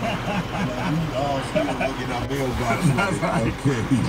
Y'all still looking at mailboxes. Okay.